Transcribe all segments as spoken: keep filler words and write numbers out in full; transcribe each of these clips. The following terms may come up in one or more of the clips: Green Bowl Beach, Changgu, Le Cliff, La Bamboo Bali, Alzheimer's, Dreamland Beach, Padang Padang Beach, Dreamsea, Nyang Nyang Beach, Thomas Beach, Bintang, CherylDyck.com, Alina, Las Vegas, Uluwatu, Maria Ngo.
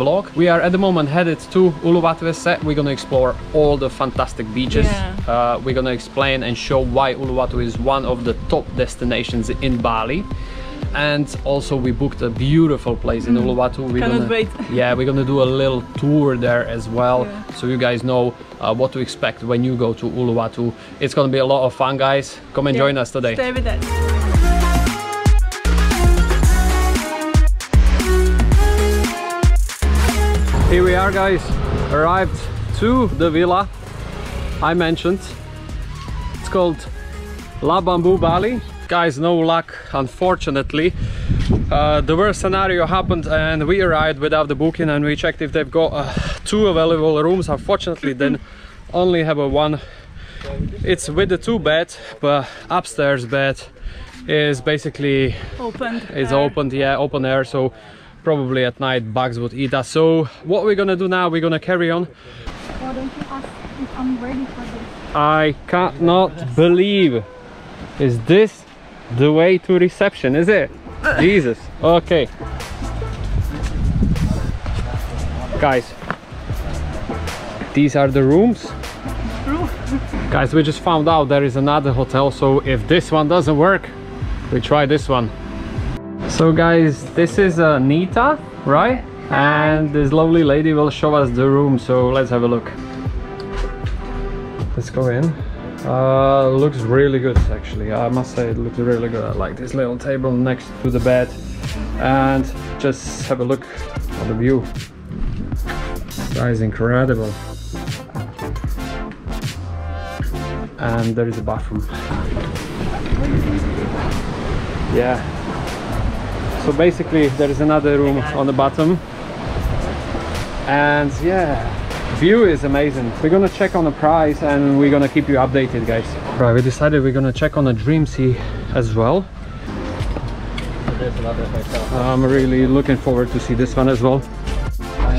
Vlog. We are at the moment headed to Uluwatu. We're gonna explore all the fantastic beaches. Yeah. Uh, we're gonna explain and show why Uluwatu is one of the top destinations in Bali. And also we booked a beautiful place in mm. Uluwatu. We're Cannot gonna, wait. Yeah, we're gonna do a little tour there as well, yeah. So you guys know uh, what to expect when you go to Uluwatu. It's gonna be a lot of fun, guys. Come and yeah. join us today. Stay with us. Here we are, guys, arrived to the villa I mentioned. It's called La Bamboo Bali. Guys, no luck, unfortunately. Uh, the worst scenario happened and we arrived without the booking, and we checked if they've got uh, two available rooms. Unfortunately, then only have a one. It's with the two beds, but upstairs bed is basically open. It's opened, yeah, open air. So probably at night bugs would eat us. So what we're gonna do now, we're gonna carry on. Why don't you ask if I'm ready for this? I cannot believe. Is this the way to reception, is it? Jesus. Okay. Guys, these are the rooms. Guys, we just found out there is another hotel, so if this one doesn't work, we try this one. So guys, this is uh, Nita, right? And this lovely lady will show us the room, so let's have a look. Let's go in. Uh, looks really good, actually. I must say it looks really good. I like this little table next to the bed. And just have a look at the view. That is incredible. And there is a bathroom. Yeah. So basically there is another room on the bottom, and yeah, view is amazing. We're gonna check on the price and we're gonna keep you updated, guys. Right, we decided we're gonna check on the Dreamsea as well. I'm really looking forward to see this one as well.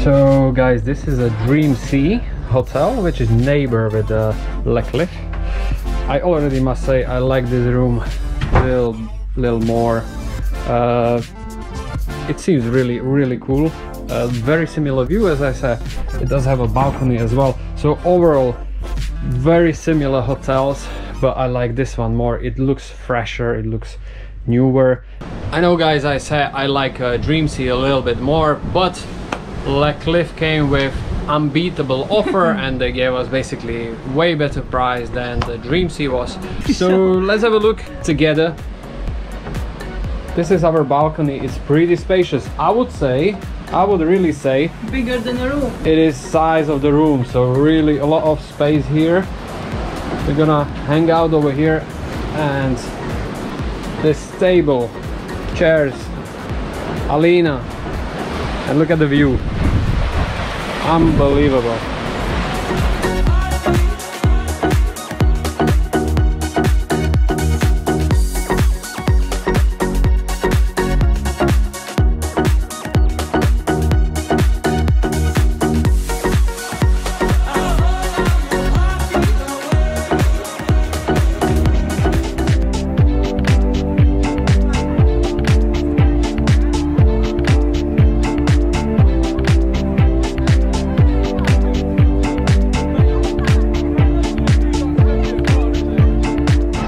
So guys, this is a Dreamsea hotel, which is neighbor with uh, Le Cliff. I already must say I like this room a little, little more. Uh, it seems really really cool. Uh, very similar view, as I said. It does have a balcony as well, so overall very similar hotels, but I like this one more. It looks fresher, it looks newer. I know, guys, I said I like uh, Dreamsea a little bit more, but Le Cliff came with unbeatable offer and they gave us basically way better price than the Dreamsea was. So let's have a look together. This is our balcony. It's pretty spacious. I would say, I would really say, bigger than a room. It is size of the room, so really a lot of space here. We're gonna hang out over here, and this table, chairs, Alina, and look at the view. Unbelievable.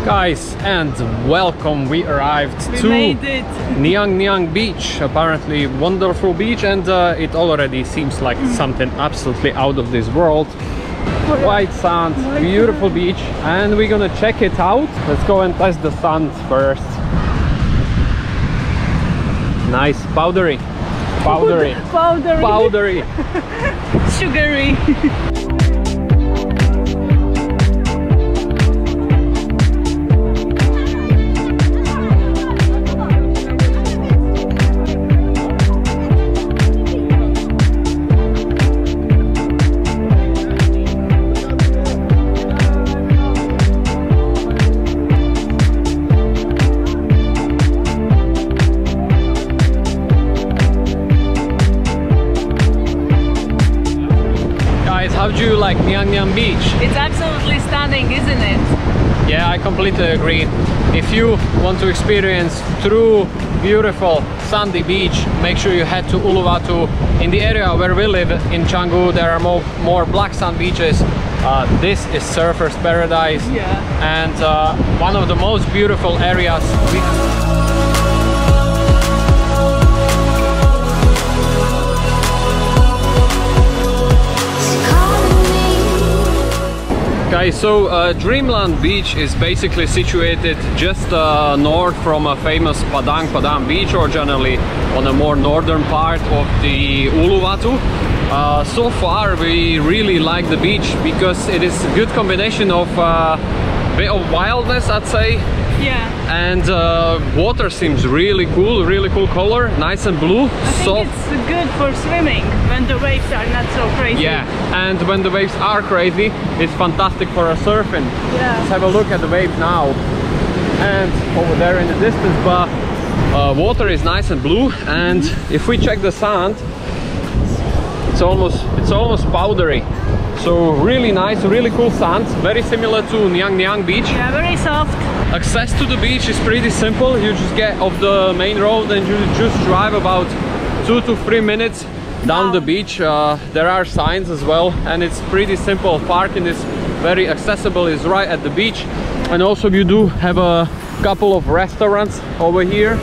Guys, and welcome, we arrived we to Nyang Nyang Beach, apparently wonderful beach, and uh, it already seems like mm. something absolutely out of this world. White sand, beautiful beach, and we're gonna check it out. Let's go and test the sand first. Nice, powdery, powdery, powdery, powdery. Sugary. How do you like Nyang Nyang Beach? It's absolutely stunning, isn't it? Yeah, I completely agree. If you want to experience true beautiful sandy beach, make sure you head to Uluwatu. In the area where we live in Changgu, there are more, more black sand beaches. Uh, this is surfer's paradise, yeah. and uh, one of the most beautiful areas. We Okay, so uh, Dreamland Beach is basically situated just uh, north from a famous Padang Padang Beach, or generally on a more northern part of the Uluwatu. Uh, so far we really like the beach because it is a good combination of uh, bit of wildness, I'd say. Yeah. And uh, water seems really cool, really cool color, nice and blue. I think soft. It's good for swimming when the waves are not so crazy. Yeah, and when the waves are crazy, it's fantastic for a surfing. Yeah. Let's have a look at the waves now. And over there in the distance, but uh, water is nice and blue. And mm-hmm. if we check the sand, it's almost it's almost powdery. So really nice, really cool sand, very similar to Nyang Nyang Beach. Yeah, very soft. Access to the beach is pretty simple. You just get off the main road and you just drive about two to three minutes down wow. the beach. Uh, there are signs as well, and it's pretty simple. Parking is very accessible, is right at the beach. And also you do have a couple of restaurants over here.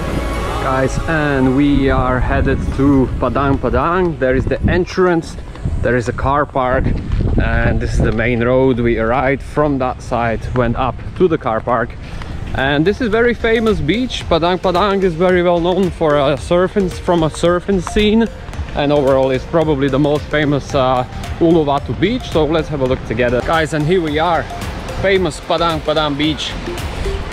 Guys, and we are headed to Padang Padang. There is the entrance. There is a car park, and this is the main road. We arrived from that side, went up to the car park, and this is very famous beach. Padang Padang is very well known for a surfing, from a surfing scene, and overall it's probably the most famous uh, Uluwatu beach. So let's have a look together, guys. And here we are, famous Padang Padang Beach.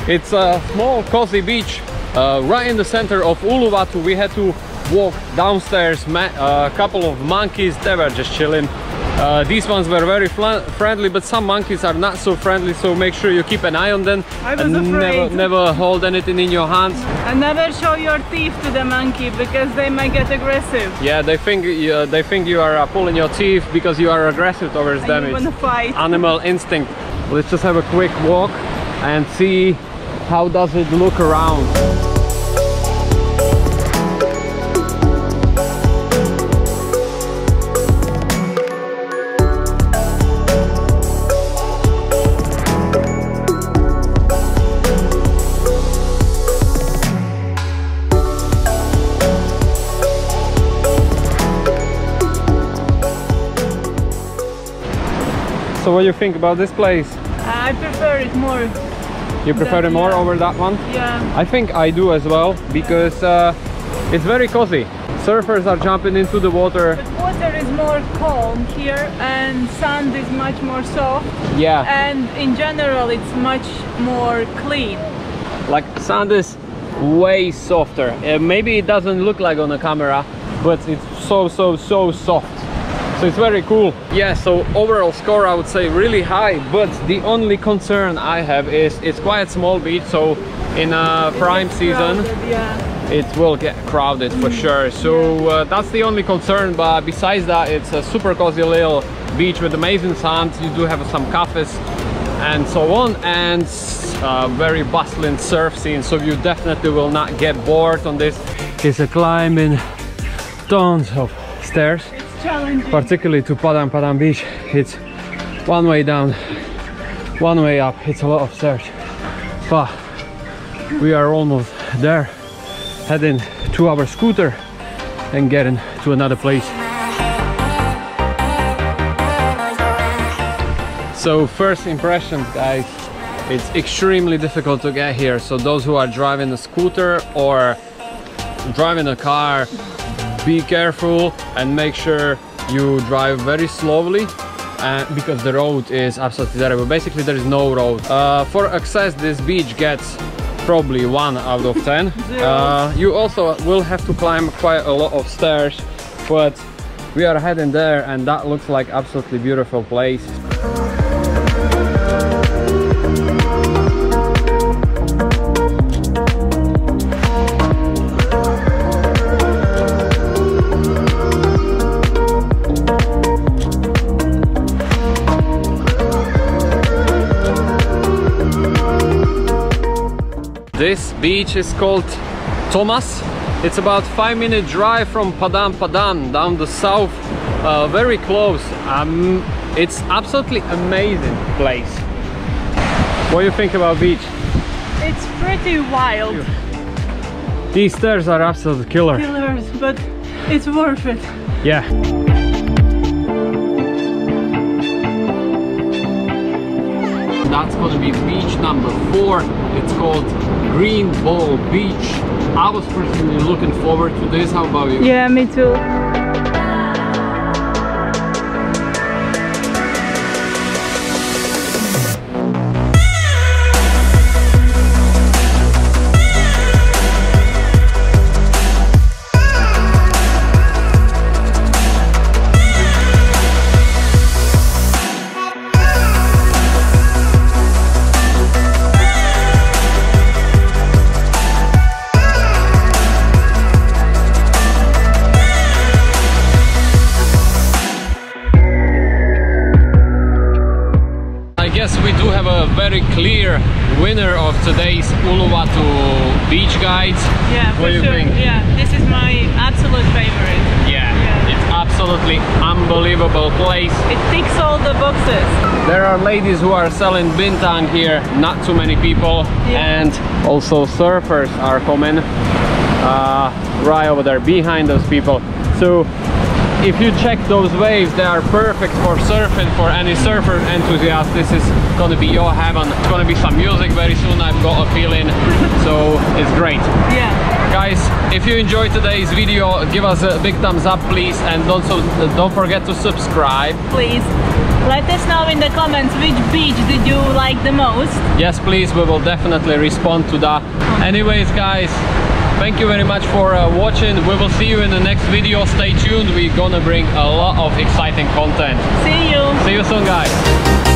It's a small cozy beach uh, right in the center of Uluwatu. We had to walk downstairs, a uh, couple of monkeys, they were just chilling. Uh, these ones were very friendly, but some monkeys are not so friendly, so make sure you keep an eye on them. I was and afraid. Never, never hold anything in your hands. And never show your teeth to the monkey, because they might get aggressive. Yeah, they think uh, they think you are uh, pulling your teeth because you are aggressive towards them. You want to fight. Animal instinct. Let's just have a quick walk and see how does it look around. So what do you think about this place? I prefer it more. You prefer than, it more yeah. over that one? Yeah. I think I do as well, because uh, it's very cozy. Surfers are jumping into the water. The water is more calm here, and sand is much more soft. Yeah. And in general it's much more clean. Like, sand is way softer. Uh, maybe it doesn't look like on the camera, but it's so, so, so soft. So it's very cool. Yeah, so overall score I would say really high, but the only concern I have is it's quite a small beach, so in a prime season crowded, yeah. it will get crowded mm. for sure. So uh, that's the only concern, but besides that it's a super cozy little beach with amazing sand. You do have some cafes and so on, and a very bustling surf scene, so you definitely will not get bored on this. It's a climbing tons of stairs. Particularly to Padang Padang Beach, it's one way down, one way up. It's a lot of stairs, but we are almost there, heading to our scooter and getting to another place. So first impressions, guys, it's extremely difficult to get here, so those who are driving a scooter or driving a car, be careful and make sure you drive very slowly, uh, because the road is absolutely terrible. Basically there is no road. Uh, for access, this beach gets probably one out of ten. Uh, you also will have to climb quite a lot of stairs, but we are heading there, and that looks like absolutely beautiful place. This beach is called Thomas. It's about five minute drive from Padang Padang down the south, uh, very close. Um, it's absolutely amazing place. What do you think about beach? It's pretty wild. These stairs are absolute killer. Killers, but it's worth it. Yeah. That's gonna be beach number four. It's called Green Bowl Beach. I was personally looking forward to this. How about you? Yeah, me too. Yes, we do have a very clear winner of today's Uluwatu beach guides. Yeah, for what do you sure. think? Yeah, this is my absolute favorite. Yeah, yeah, it's absolutely unbelievable place. It ticks all the boxes. There are ladies who are selling bintang here, not too many people, yeah. And also surfers are coming uh, right over there behind those people. So, if you check those waves, they are perfect for surfing, for any surfer enthusiast. This is gonna be your heaven. It's gonna be some music very soon, I've got a feeling, so it's great. Yeah. Guys, if you enjoyed today's video, give us a big thumbs up, please, and don't, so, don't forget to subscribe. Please, let us know in the comments which beach did you like the most. Yes, please, we will definitely respond to that. Anyways, guys, thank you very much for uh, watching. We will see you in the next video. Stay tuned, we're gonna bring a lot of exciting content. See you! See you soon, guys!